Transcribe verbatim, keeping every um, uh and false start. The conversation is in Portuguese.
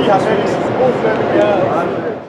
Ich habe mich nicht so